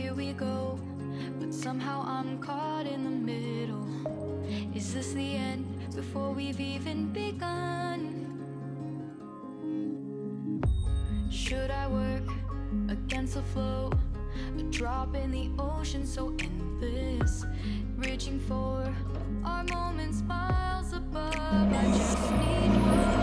here we go, but somehow I'm caught in the middle. Is this the end before we've even begun? Should I work against the flow, a drop in the ocean so endless, reaching for our moments miles above? I just need one time.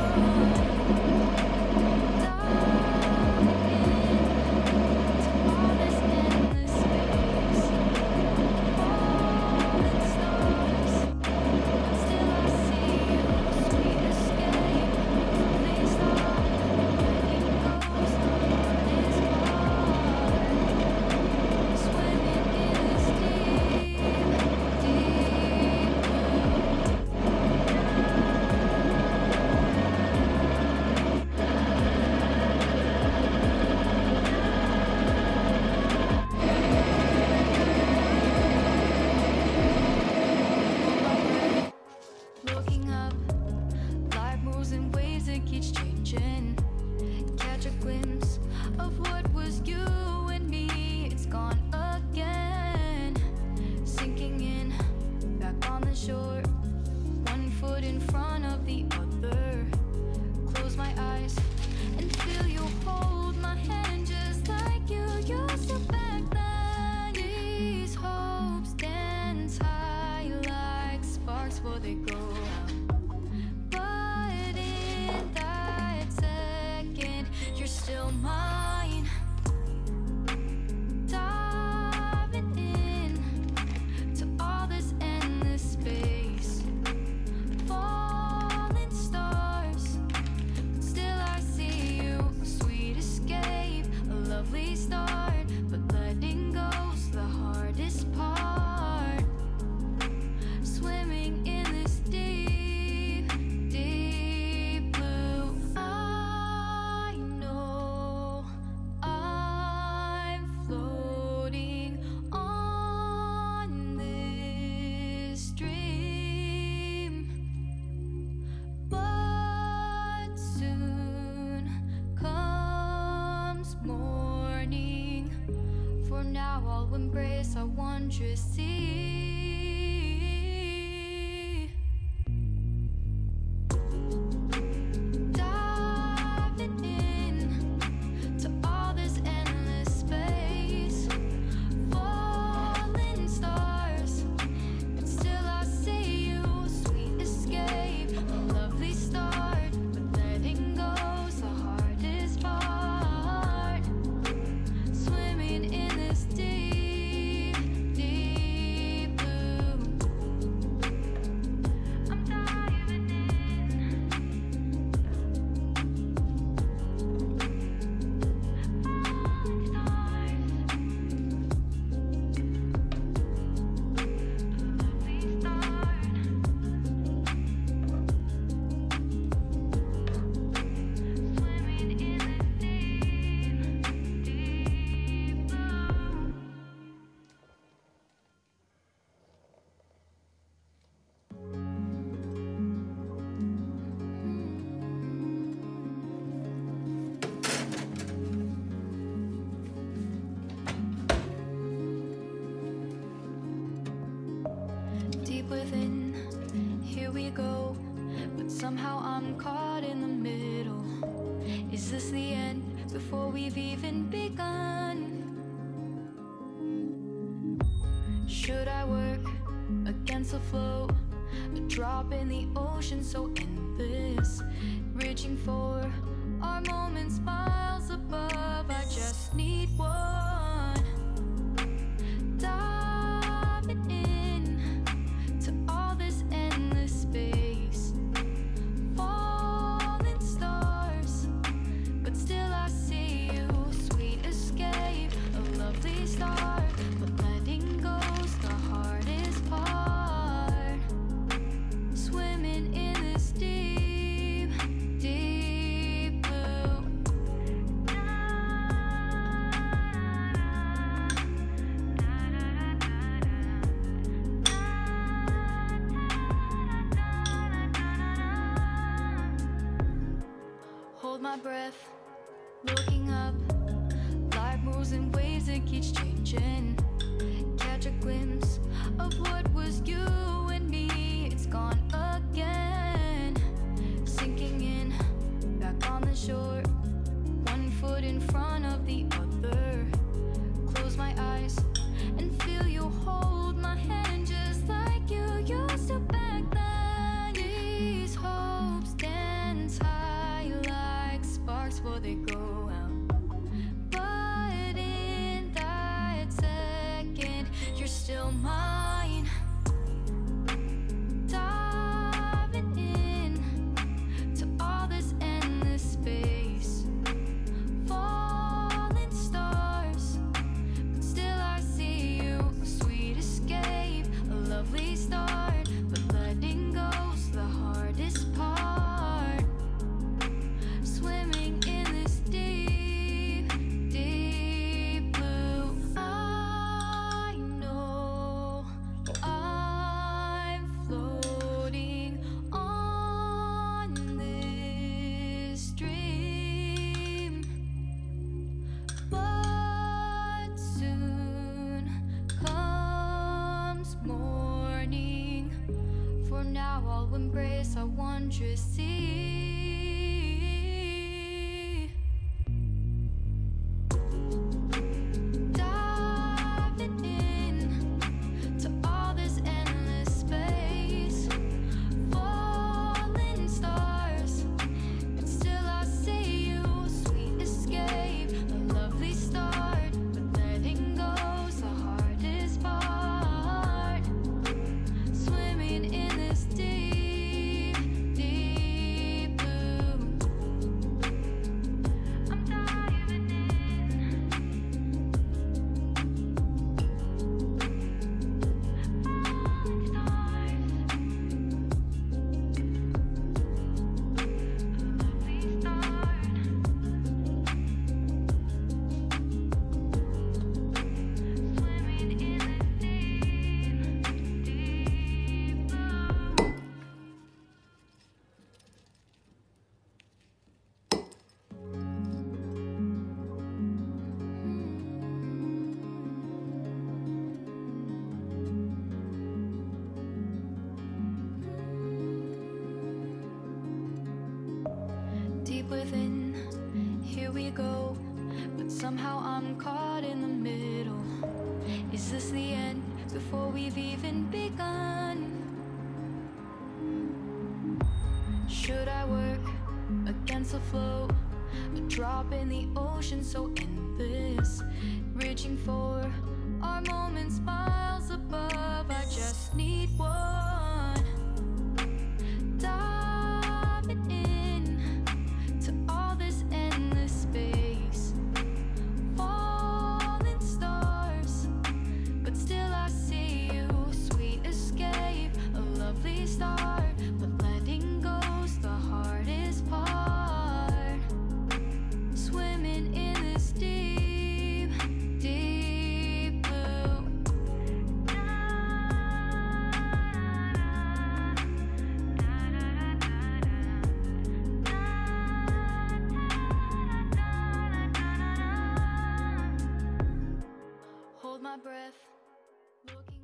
Breath, looking up, life moves in ways that that keeps changing. Catch a glimpse of what was you and me. It's gone again, sinking in, back on the shore, one foot in front of the other. Close my eyes and feel you hold my hand, just like you used to back then. These hopes dance high like sparks before they go out. Still mine, diving in to all this endless space. Falling stars, but still I see you. A sweet escape, a lovely start, but letting go's the hardest part. Swimming in this deep, deep blue. Now I'll embrace our wondrous sea. Diving in to all this endless space. Falling stars, but still I see you. Sweet escape, a lovely start, but letting go's the hardest part. Swimming in within, here we go, but somehow I'm caught in the middle. Is this the end before we've even begun? Should I work against the flow, a drop in the ocean so endless, reaching for our moments miles above? I just need one. Start, but letting go's the hardest part. Swimming in this deep, deep blue. Hold my breath.